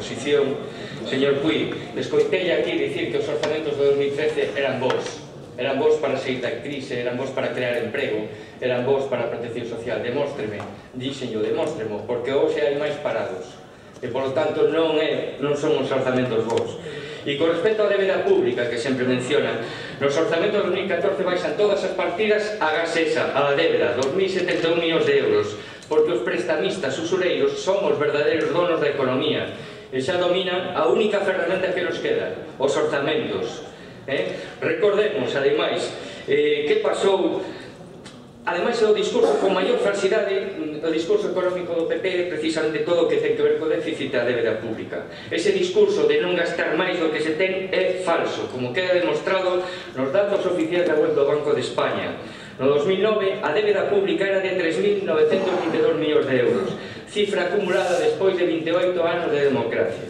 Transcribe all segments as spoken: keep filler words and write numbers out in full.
oposición, señor Puig, escoitei aquí dicir que os orzamentos de dos mil trece eran vos. Eran vos para sair da crise, eran vos para crear emprego, eran vos para a protección social. Demóstreme, díxenllo, demóstremo, porque hoxe hai máis parados. E, polo tanto, non, é, non son os orzamentos vos. E con respecto á débeda pública que sempre mencionan, nos orzamentos de dos mil catorce baixan todas as partidas agás esa, a débeda, dos mil setenta e un millóns de euros, porque os prestamistas usureiros son os verdadeiros donos da economía e xa dominan a única ferramenta que nos queda, os orzamentos. Eh? Recordemos, ademais, eh, que pasou. Ademais, o discurso con maior falsidade, o discurso económico do P P é precisamente todo o que ten que ver co déficit da débeda pública. Ese discurso de non gastar máis do que se ten é falso, como queda demostrado nos datos oficiais da web do Banco de España. No dos mil nove, a débeda pública era de tres mil novecientos vinte e dos millóns de euros, cifra acumulada despois de veintiocho anos de democracia.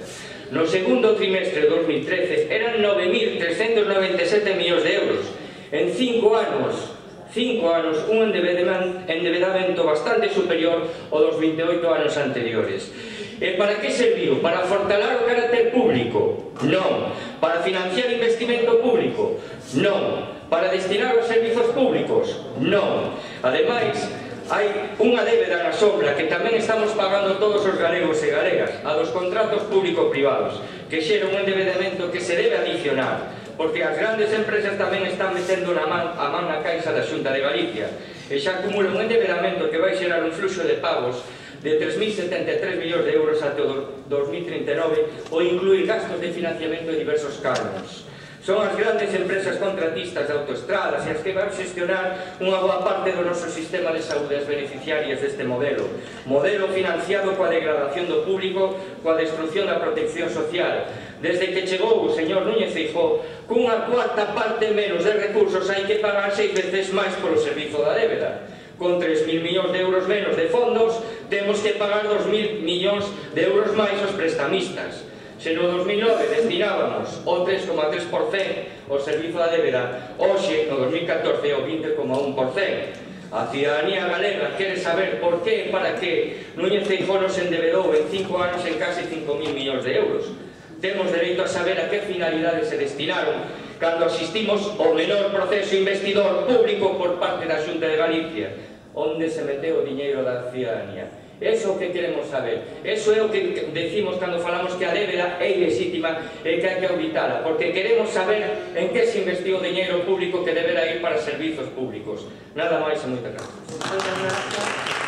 No segundo trimestre de dos mil trece, eran nove mil trescentos noventa e sete millóns de euros. En cinco anos, cinco anos, un endebedamento bastante superior ao dos veintiocho anos anteriores. E para que serviu? Para fortalar o carácter público? Non. Para financiar investimento público? Non. Para destinar os servizos públicos? Non. Ademais, hai unha débeda na sombra que tamén estamos pagando todos os galegos e galegas, a dos contratos público-privados, que xera un endebedamento que se debe adicionar, porque as grandes empresas tamén están metendo a man na caixa da Xunta de Galicia e xa acumulan un endebedamento que vai xerar un fluxo de pagos de tres mil setenta e tres millóns de euros até o dos mil trinta e nove, ou incluir gastos de financiamento de diversos cargos. Son as grandes empresas contratistas de autoestradas e as que van xestionar unha boa parte do noso sistema de saúde as beneficiarias deste modelo. Modelo financiado coa degradación do público, coa destrucción da protección social. Desde que chegou o señor Núñez Feijóo, cunha cuarta parte menos de recursos hai que pagar seis veces máis polo servizo da débeda. Con tres mil millóns de euros menos de fondos, temos que pagar dos mil millóns de euros máis aos prestamistas. Se no dos mil nove destinábamos o tres coma tres por cento ao servizo da débeda, hoxe, no dos mil catorce, o vinte coma un por cento. A ciudadanía galega quere saber por que e para que Núñez Feijóo nos endebedou en cinco anos en case cinco mil millóns de euros. Temos dereito a saber a que finalidades se destinaron cando asistimos ao menor proceso investidor público por parte da Xunta de Galicia, onde se meteu o diñeiro da ciudadanía. Eso que queremos saber, eso é o que decimos cando falamos que a débeda é ilexítima e que hai que auditala, porque queremos saber en que se investiu o dinheiro público que deberá ir para servizos públicos. Nada máis e moitas grazas.